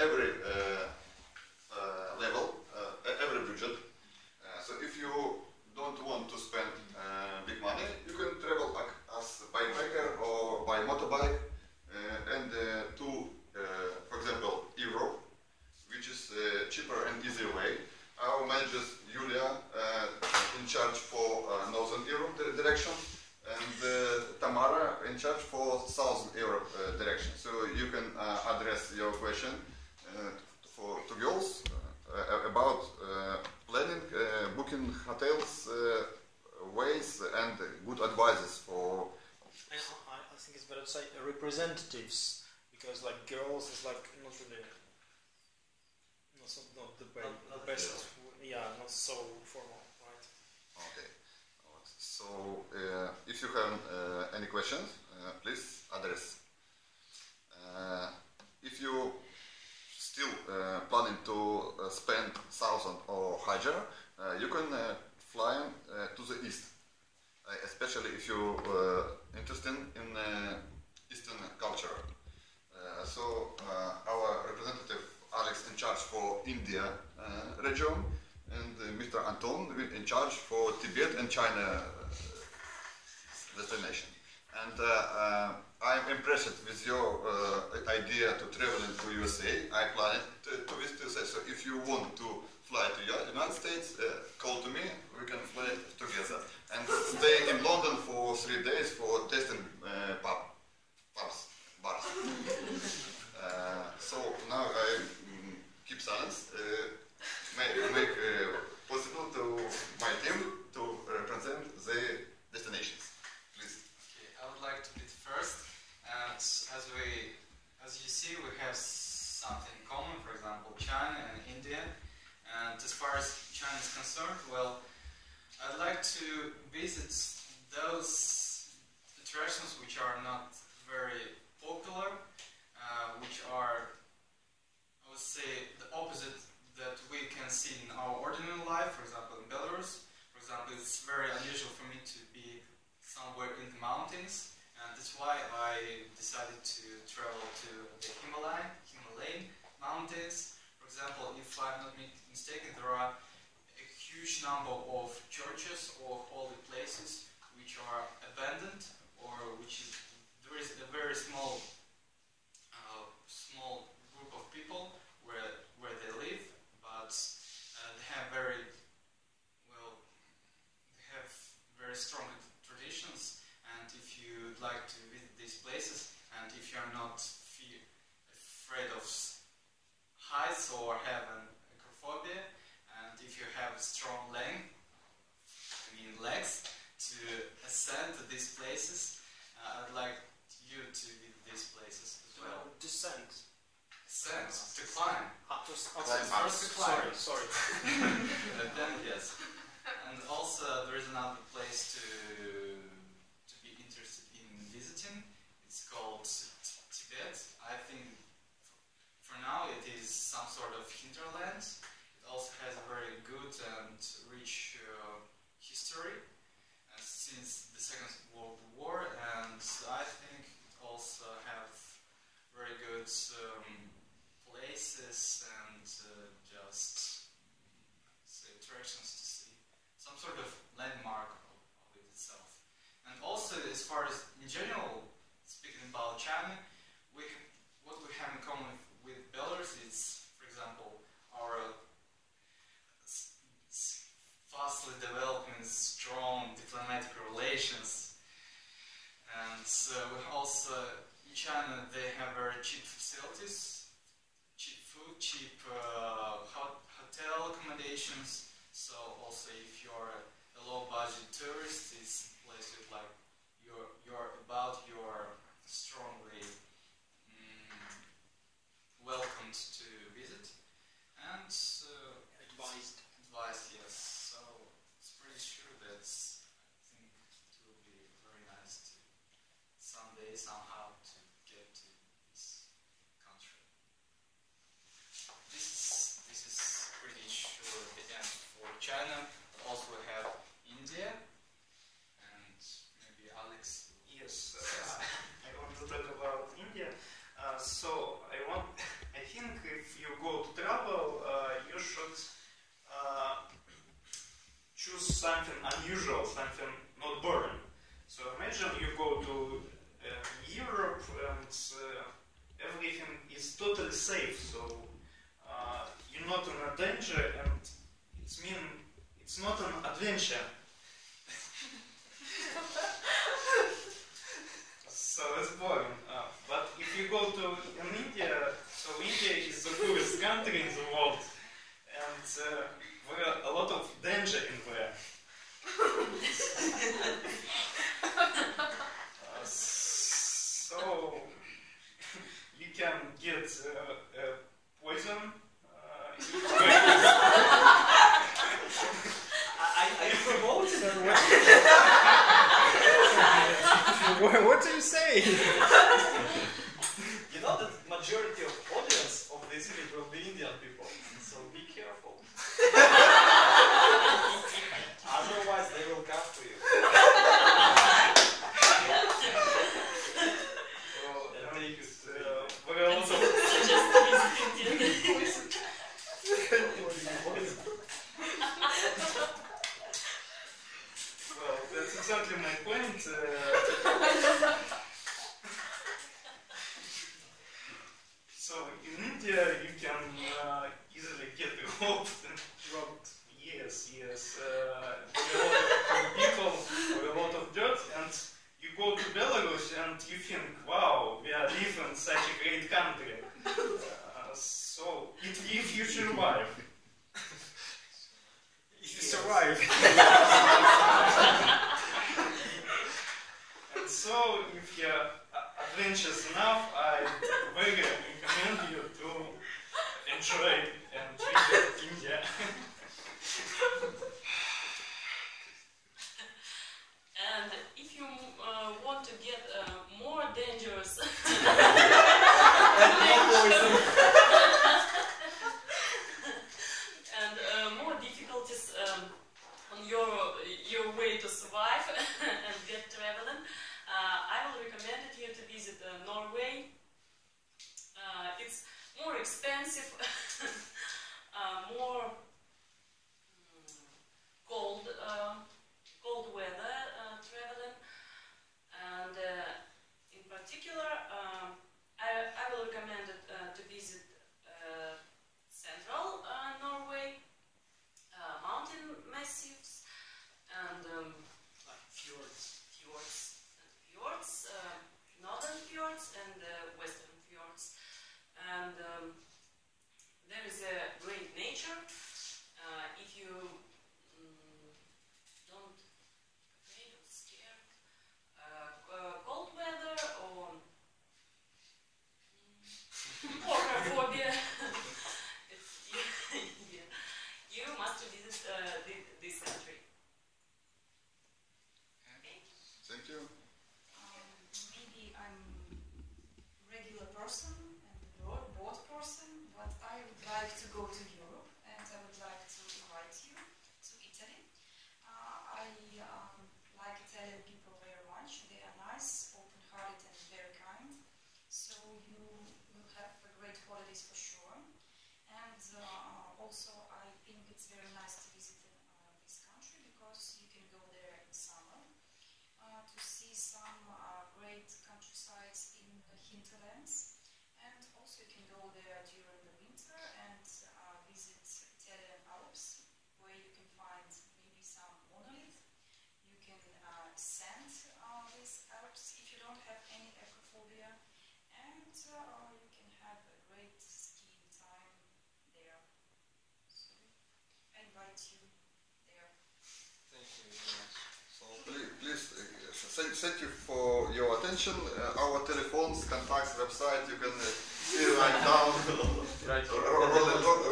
every level, every budget. So if you don't want to spend big money, you can travel as a bikepacker or by motorbike and to, for example, Europe, which is a cheaper and easier way. Our manager Yulia in charge for Northern Europe direction, and Tamara in charge for Southern Europe direction. So you can address your question to girls about planning, booking hotels, ways, and good advices for. I think it's better to say representatives, because like girls is like not really. Not the best, yeah, not so formal, right? Okay. So, if you have any questions, please address. If you still planning to spend 1,000 or higher, you can fly to the east, especially if you interested in Eastern culture. So, our representative Alex in charge for India region, and Mr. Anton in charge for Tibet and China destination. And I am impressed with your idea to traveling to USA. I plan to visit USA. So if you want to fly to the United States, call to me. We can fly together and stay in London for 3 days for testing bars. So now I keep silence. Make possible to my team to represent the destinations. Please. Okay, I would like to lead first. And as you see, we have something in common. For example, China and India. And as far as China is concerned, well, I'd like to visit those attractions which are not very popular, which are, I would say, the opposite that we can see in our ordinary life. For example, in Belarus, for example, it's very unusual for me to be somewhere in the mountains, and that's why I decided to travel to the Himalayan mountains. For example, if I'm not mistaken, there are a huge number of churches or holy places which are abandoned, or there is a very small group of people where they live, but they have very strong traditions. And if you'd like to visit these places, and if you're not afraid of heights or have an acrophobia, and if you have strong legs to ascend to these places, I'd like you to visit these places as well. Descent, to climb. First to climb. Sorry. And then yes. And also there is another place to be interested in visiting. It's called Tibet. I think for now it is some sort of hinterland. It also has a very good and rich history since the Second World War, and I think it also have very good places and just attractions to see, some sort of landmark of it itself. And also, as far as in general speaking about China, what we have in common with Belarus is, for example, our fastly developing strong diplomatic relations, and also in China they have very cheap facilities, cheap food, cheap hotel accommodations. So also, if you're a low-budget tourist, it's a place with like you're strongly welcomed to visit and advised, yes. Somehow to get to this country. This is pretty sure the end for China, but also we have India, something unusual, something not boring. So imagine you go to Europe and everything is totally safe, so you're not in danger, and it's mean it's not an adventure. So it's boring. But if you go to India, so India is the poorest country in the world, and there are a lot of danger in there. So you can get poison. I promote it. What do you say? You know that majority of audience of this image will be Indian people, so be careful. Otherwise, they will come to you. Well, that's exactly my point. So in India, you can easily get robbed. Yes. People with a lot of dirt, and you go to Belarus and you think, wow, we are living in such a great country. So, if you survive. If you survive. And so, if you are adventurous enough, I very recommend you to enjoy and visit India. And if you want to get more dangerous, and more difficulties on your way to survive and get traveling, I will recommend you to visit Norway. It's more expensive, more cold, cold weather traveling, and in particular, I will recommend it, to visit central Norway, mountain massifs, and like fjords, northern fjords and western fjords, and there is a great nature if you. Cold weather or phobia. Yeah. You must visit this country. Okay. Thank you. Maybe I'm a regular person and bored person, but I would like to go to Europe and I would like to invite you to Italy. I like Italian people. They are nice, open-hearted and very kind, so you will have great holidays for sure. And also I think it's very nice to visit this country because you can go there in summer to see some great countrysides in the hinterlands, and also you can go there during the winter and visit Italian Alps, where you can find maybe some monolith. You can send these Alps if you don't have any ecophobia, and you can have a great skiing time there. So I invite you there. Thank you very much. So please thank you for your attention. Our telephones, contacts, website, you can see right down. Right.